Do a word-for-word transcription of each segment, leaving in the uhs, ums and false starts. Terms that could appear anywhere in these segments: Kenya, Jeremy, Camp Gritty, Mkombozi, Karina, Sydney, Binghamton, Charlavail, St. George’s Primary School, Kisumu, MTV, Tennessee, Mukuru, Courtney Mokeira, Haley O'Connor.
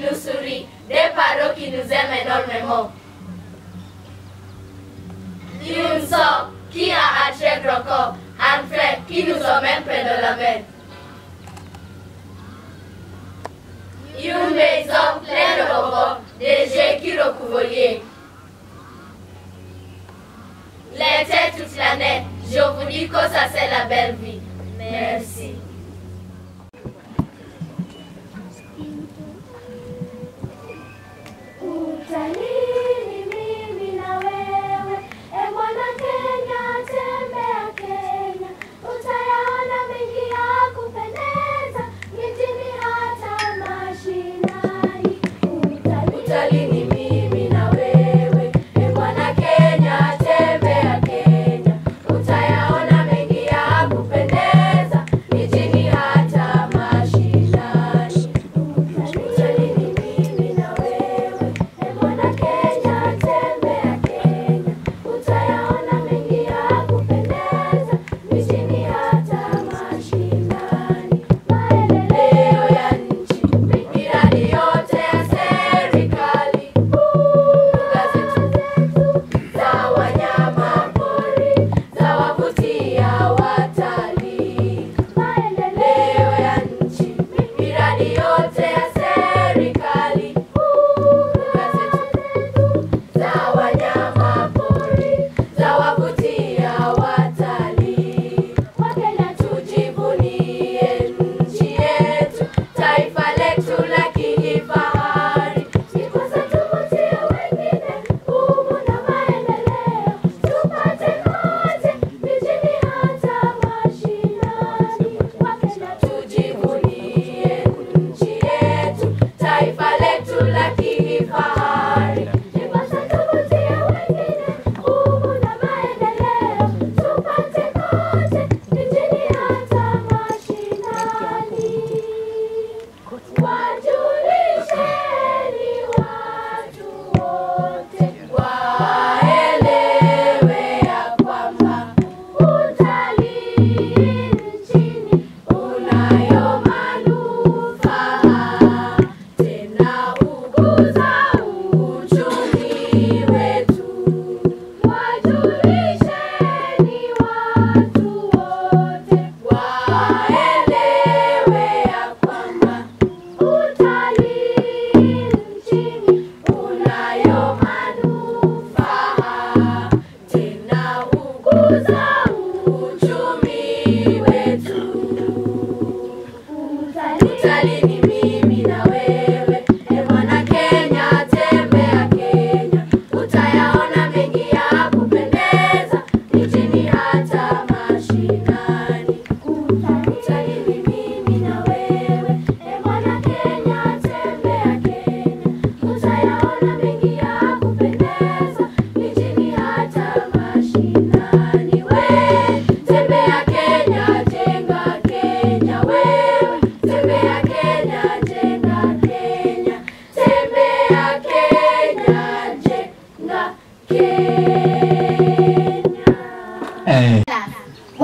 qui nous sourit, des parents qui nous aiment énormément. Une sœur qui a un très grand corps, un frère qui nous emmène près de la mer. Une maison pleine de bonbons, des jeux qui recouvrent l'hier. L'été toute l'année, je vous dis que ça c'est la belle vie. Merci. Utalini mimi na wewe, e mwana Kenya, tembea Kenya. Utayaona mengi ya kupendeza, mijini hata mashinani. Utalini mimi na wewe, e mwana Kenya, tembea Kenya. Utayaona mengi ya kupendeza, mijini hata mashinani.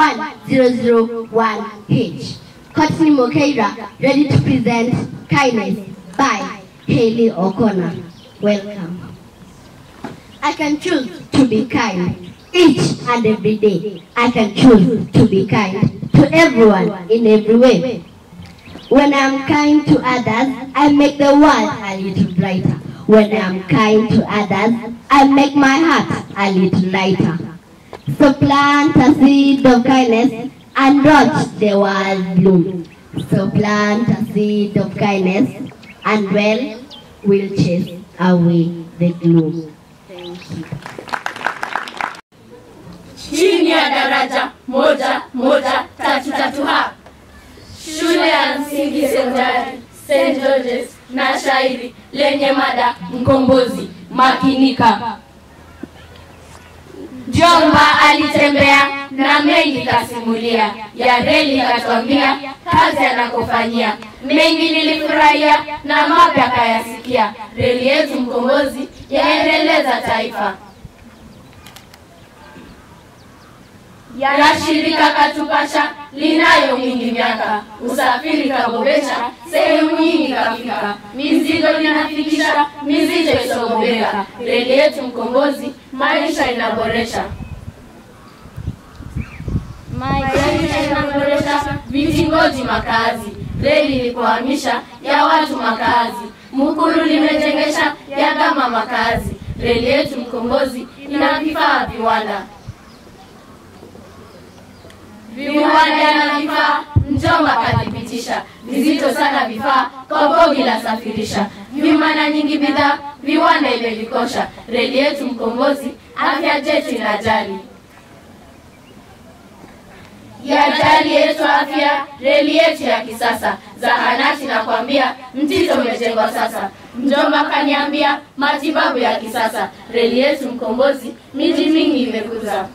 one zero zero one H. Courtney Mokeira, ready to present Kindness by Haley O'Connor. Welcome. I can choose to be kind each and every day. I can choose to be kind to everyone in every way. When I am kind to others, I make the world a little brighter. When I am kind to others, I make my heart a little lighter. So plant a seed of kindness and watch the world bloom. So plant a seed of kindness, and well, will chase away the gloom. Thank you. Chini ya daraja moja moja tatu tatu ha, shule ya msingi sekondari Saint George's, na shairi lenye mada Mkombozi. Makinika. Jomba alitembea na mengi kasimulia, ya reli katuambia kazi anakofanyia. Mengi nilifurahia na mapya kayasikia. Reli yetu Mkombozi yaendeleza taifa. ya shirika katupasha, linayo mingi miaka, usafiri kabobesha, sehemu nyingi kafika, mizigo linafikisha, mizigo isogobeka, reli yetu Mkombozi, maisha inaboresha. Maisha inaboresha, vitingoji makazi, reli likuhamisha, ya watu makazi, Mukuru limejengesha, ya gama makazi, reli yetu Mkombozi, inavifaa viwanda. Viwanda na vifaa, Njomba kadhibitisha, vizito sana vifaa, Kobogi la safirisha, vimana nyingi bidhaa, viwanda imevikosha, reli yetu Mkombozi, afya jetu inajali. Yajali yetu afya, reli yetu ya kisasa, zahanati na kuambia, mtito umejengwa sasa. Njomba kaniambia, matibabu ya kisasa, reli yetu Mkombozi, miji mingi imekuza.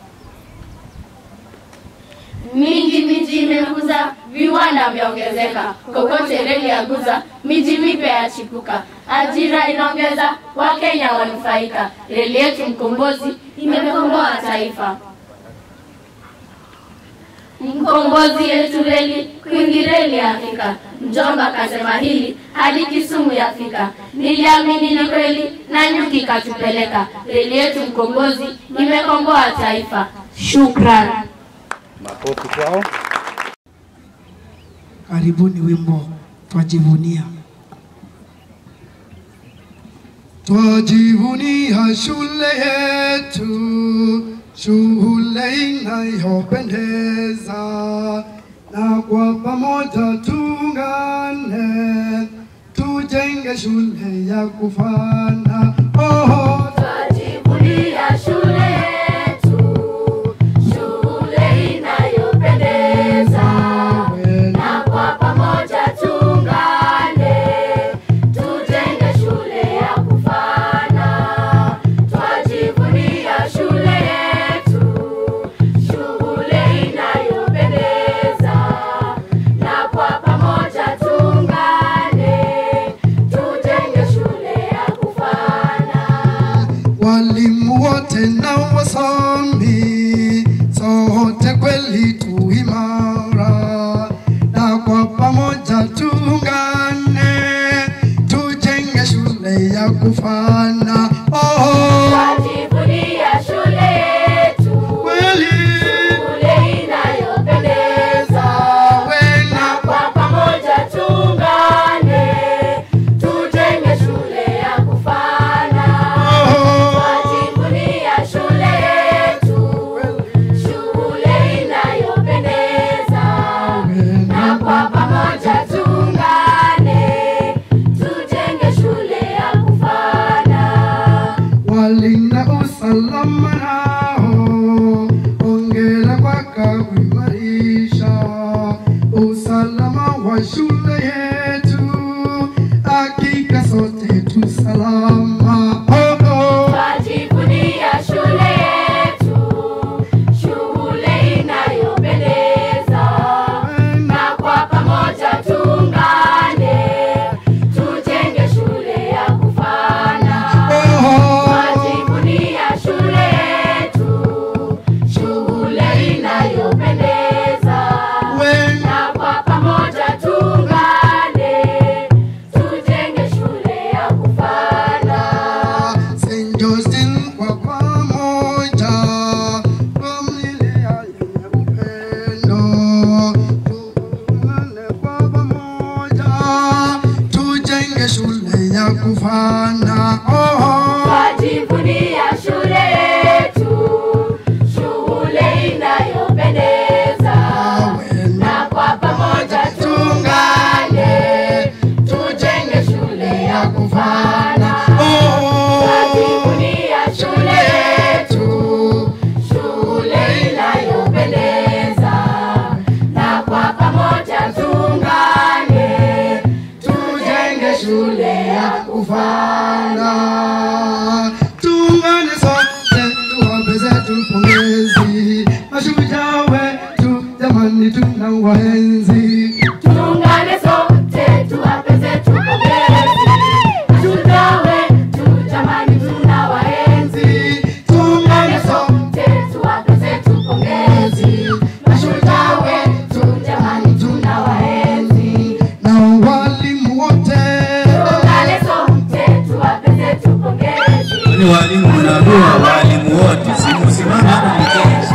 Mingi miji imekuza, viwanda vimeongezeka, kokote reli ya guza, miji mipya ya chipuka, ajira inaongeza, Wakenya wanufaika, reli yetu Mkombozi, imekomboa taifa. Mkombozi yetu reli, kwingi reli ya Afrika, Njomba kasema hili, hadi Kisumu ya Afrika, niliamini ni kweli, na nyuki ikatupeleka, reli yetu Mkombozi, imekomboa taifa. Shukrani. Makofi kwao. Karibuni wimbo Twajivunia. Twajivunia shule yetu, shule inayopendeza, na kwa pamoja tuungane, tujenge shule ya kufana. Oh, twajivunia shule yetu. Thank you. tunarua walimu wote simusimama kunikesha.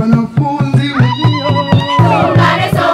Wanafunzi wengi, oh,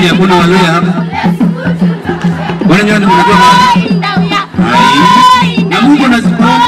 Kenya kuna walio hapa. Bwana nyani mlikuwa hapa. Na Mungu anazipenda.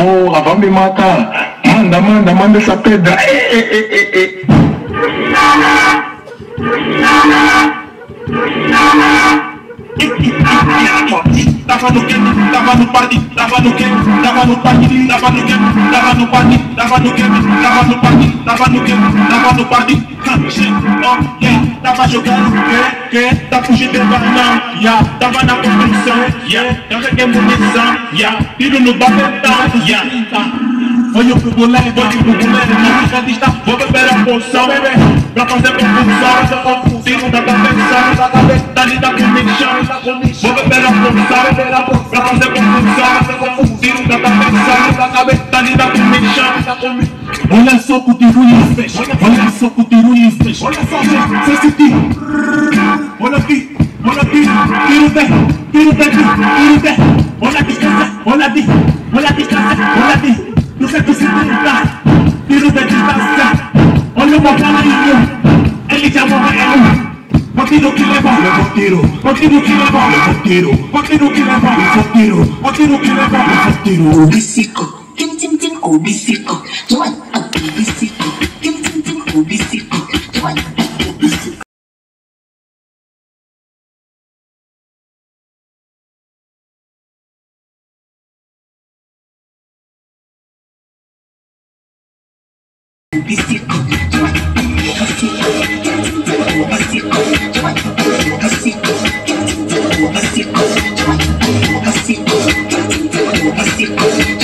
Oh, avant de matin, manda, manda, manda sa pedra. Eh, eh, eh, eh, eh. Tava jogando que que tá fugindo da não, já tava na construção, já tava que munição, já tiro no batetão, já olho pro boleiro, olho pro boleiro, não fica distante, vou beber a poção, bebê, pra fazer confusão, tiro da cabeça, da cabeça, dali da comissão, vou beber a poção, beber a poção, pra fazer confusão, tiro da cabeça, da cabeça, dali da comissão. Olha só que o tiro fez, olha só que o tiro fez, olha só, você se tira, olha aqui, olha aqui, tiro de, tiro de, tiro de, olha a distância, olha de, olha a distância, olha de, duzentos e trinta, tiro de distância, olha o meu canarinho, ele já morreu. Continua que leva, leva tiro. Continua que leva, leva tiro. Continua que leva, leva tiro. Continua que leva, leva tiro. O biciclo, tim tim tim, o biciclo, joan. Bicycle,